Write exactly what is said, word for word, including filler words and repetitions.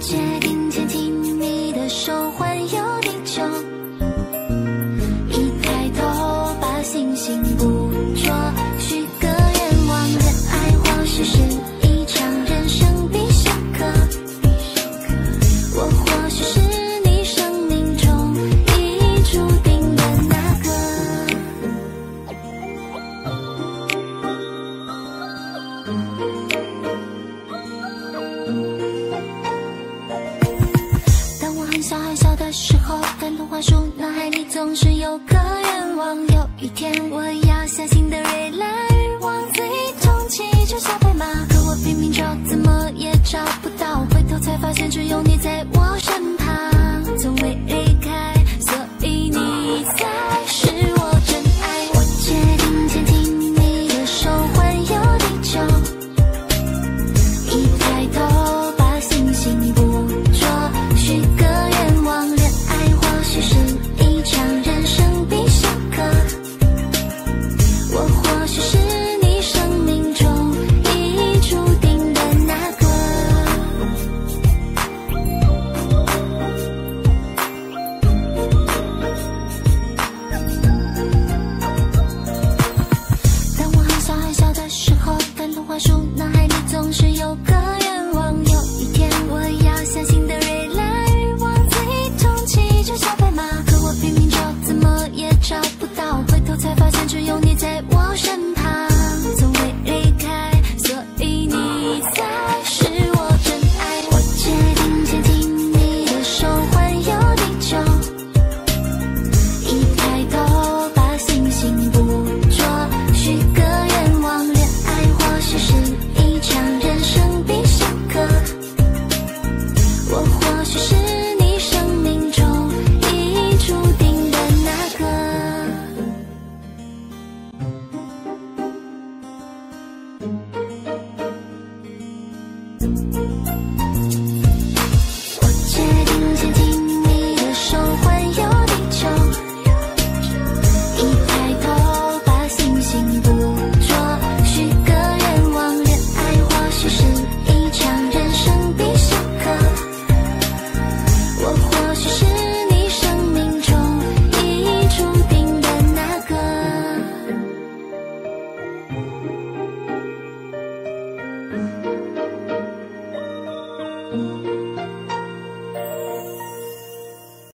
决定牵起你的手，环游地球。一抬头，把星星捕捉，许个愿望，恋爱或许是一场人生必修课。我或许是你生命中已注定的那个。小很小的时候看童话书，脑海里总是有个愿望，有一天我要像新的瑞来日往，自己通骑着小白马，可我拼命找怎么也找不到，回头才发现只有你在我身旁，从未离